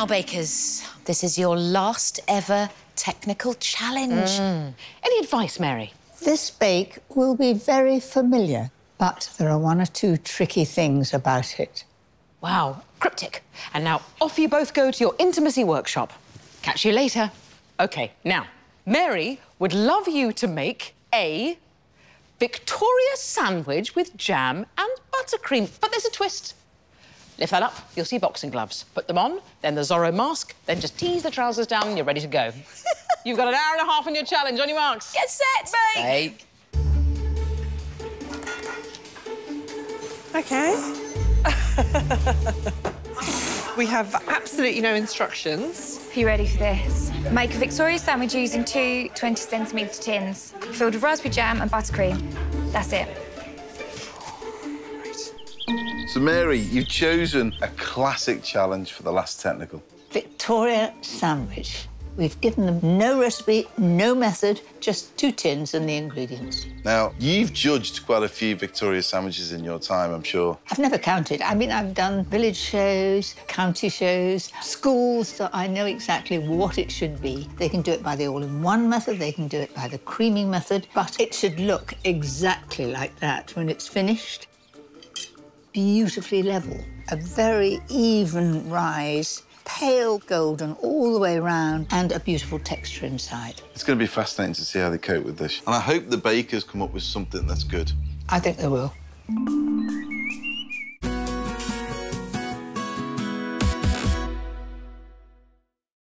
Now, bakers, this is your last ever technical challenge. Any advice, Mary? This bake will be very familiar, but there are one or two tricky things about it. Wow, cryptic. And now off you both go to your intimacy workshop. Catch you later. OK, now, Mary would love you to make a Victoria sandwich with jam and buttercream. But there's a twist. Lift that up, you'll see boxing gloves. Put them on, then the Zorro mask, then just tease the trousers down and you're ready to go. You've got an hour and a half on your challenge. On your marks. Get set. Bake. OK. We have absolutely no instructions. Are you ready for this? Make a Victoria sandwich using two 20cm tins, filled with raspberry jam and buttercream. That's it. So, Mary, you've chosen a classic challenge for the last technical. Victoria sandwich. We've given them no recipe, no method, just two tins and the ingredients. Now, you've judged quite a few Victoria sandwiches in your time, I'm sure. I've never counted. I mean, I've done village shows, county shows, schools, so I know exactly what it should be. They can do it by the all-in-one method, they can do it by the creaming method, but it should look exactly like that when it's finished. Beautifully level, a very even rise, pale golden all the way round, and a beautiful texture inside. It's going to be fascinating to see how they cope with this. And I hope the bakers come up with something that's good. I think they will.